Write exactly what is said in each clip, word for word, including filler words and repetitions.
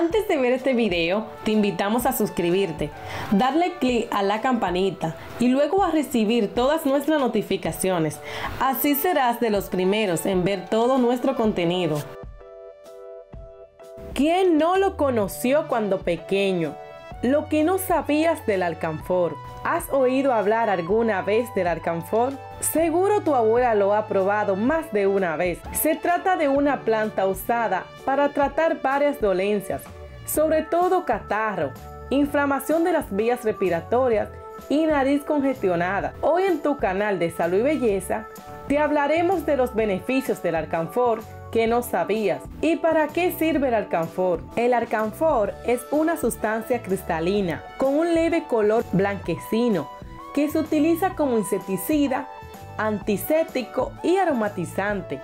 Antes de ver este video, te invitamos a suscribirte, darle clic a la campanita y luego a recibir todas nuestras notificaciones. Así serás de los primeros en ver todo nuestro contenido. ¿Quién no lo conoció cuando pequeño? Lo que no sabías del alcanfor. ¿Has oído hablar alguna vez del alcanfor? Seguro tu abuela lo ha probado más de una vez. Se trata de una planta usada para tratar varias dolencias, sobre todo catarro, inflamación de las vías respiratorias y nariz congestionada. Hoy en tu canal de Salud y Belleza te hablaremos de los beneficios del alcanfor que no sabías y para qué sirve el alcanfor. El alcanfor es una sustancia cristalina con un leve color blanquecino que se utiliza como insecticida, antiséptico y aromatizante.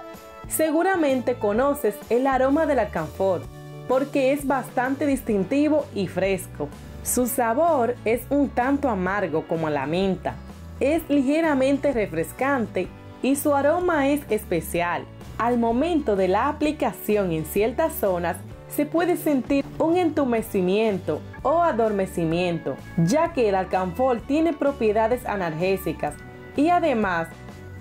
Seguramente conoces el aroma del alcanfor porque es bastante distintivo y fresco. Su sabor es un tanto amargo como la menta, es ligeramente refrescante y su aroma es especial. Al momento de la aplicación en ciertas zonas se puede sentir un entumecimiento o adormecimiento, ya que el alcanfor tiene propiedades analgésicas y además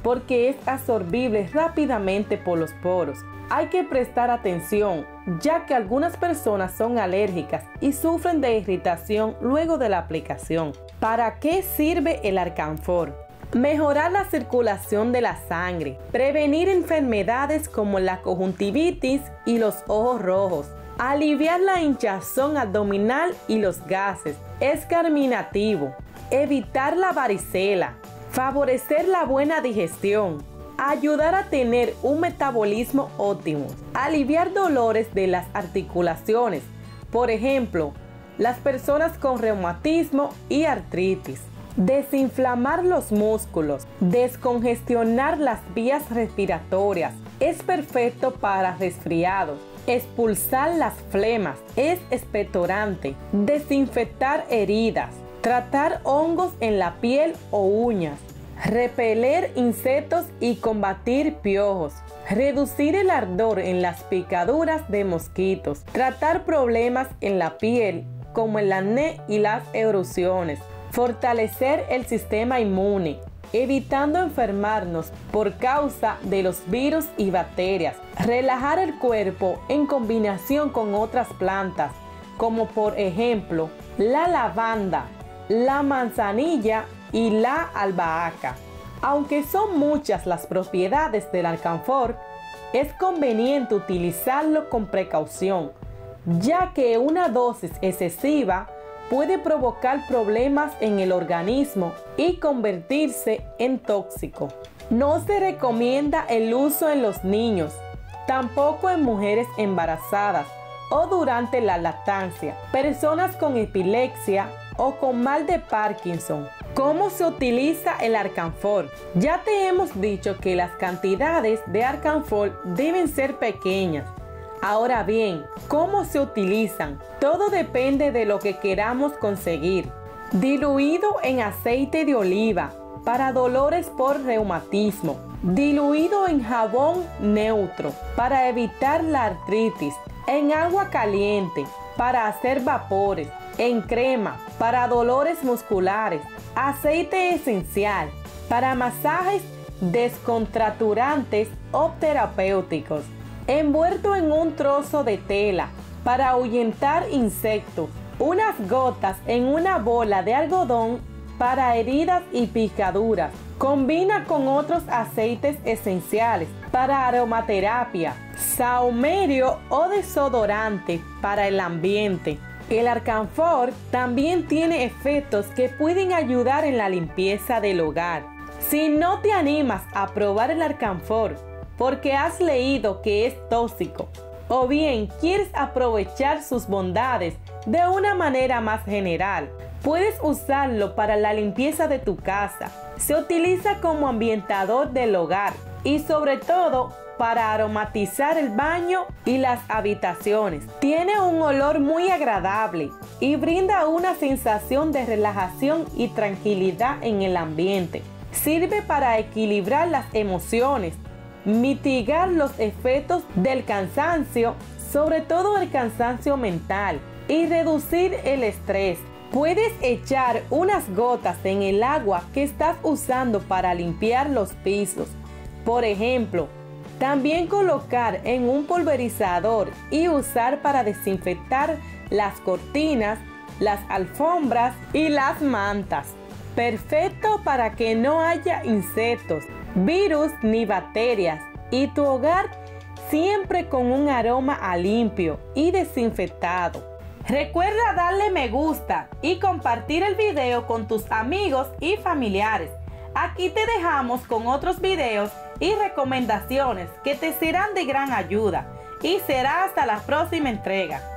porque es absorbible rápidamente por los poros. Hay que prestar atención, ya que algunas personas son alérgicas y sufren de irritación luego de la aplicación. ¿Para qué sirve el alcanfor? Mejorar la circulación de la sangre, prevenir enfermedades como la conjuntivitis y los ojos rojos, aliviar la hinchazón abdominal y los gases, escarminativo, evitar la varicela, favorecer la buena digestión, ayudar a tener un metabolismo óptimo, aliviar dolores de las articulaciones, por ejemplo, las personas con reumatismo y artritis. Desinflamar los músculos, descongestionar las vías respiratorias, es perfecto para resfriados, expulsar las flemas, es expectorante, desinfectar heridas, tratar hongos en la piel o uñas, repeler insectos y combatir piojos, reducir el ardor en las picaduras de mosquitos, tratar problemas en la piel como el acné y las erupciones, fortalecer el sistema inmune, evitando enfermarnos por causa de los virus y bacterias, relajar el cuerpo en combinación con otras plantas, como por ejemplo la lavanda, la manzanilla y la albahaca. Aunque son muchas las propiedades del alcanfor, es conveniente utilizarlo con precaución, ya que una dosis excesiva puede provocar problemas en el organismo y convertirse en tóxico. No se recomienda el uso en los niños, tampoco en mujeres embarazadas o durante la lactancia, personas con epilepsia o con mal de Parkinson. ¿Cómo se utiliza el alcanfor? Ya te hemos dicho que las cantidades de alcanfor deben ser pequeñas. Ahora bien, ¿cómo se utilizan? Todo depende de lo que queramos conseguir. Diluido en aceite de oliva para dolores por reumatismo. Diluido en jabón neutro para evitar la artritis. En agua caliente para hacer vapores. En crema para dolores musculares. Aceite esencial para masajes descontracturantes o terapéuticos. Envuelto en un trozo de tela para ahuyentar insectos, unas gotas en una bola de algodón para heridas y picaduras. Combina con otros aceites esenciales para aromaterapia, saumerio o desodorante para el ambiente. El alcanfor también tiene efectos que pueden ayudar en la limpieza del hogar. Si no te animas a probar el alcanfor porque has leído que es tóxico, o bien quieres aprovechar sus bondades de una manera más general, puedes usarlo para la limpieza de tu casa. Se utiliza como ambientador del hogar y sobre todo para aromatizar el baño y las habitaciones. Tiene un olor muy agradable y brinda una sensación de relajación y tranquilidad en el ambiente. Sirve para equilibrar las emociones, mitigar los efectos del cansancio, sobre todo el cansancio mental, y reducir el estrés. Puedes echar unas gotas en el agua que estás usando para limpiar los pisos, por ejemplo. También colocar en un pulverizador y usar para desinfectar las cortinas, las alfombras y las mantas. Perfecto para que no haya insectos, virus ni bacterias, y tu hogar siempre con un aroma a limpio y desinfectado. Recuerda darle me gusta y compartir el video con tus amigos y familiares. Aquí te dejamos con otros videos y recomendaciones que te serán de gran ayuda, y será hasta la próxima entrega.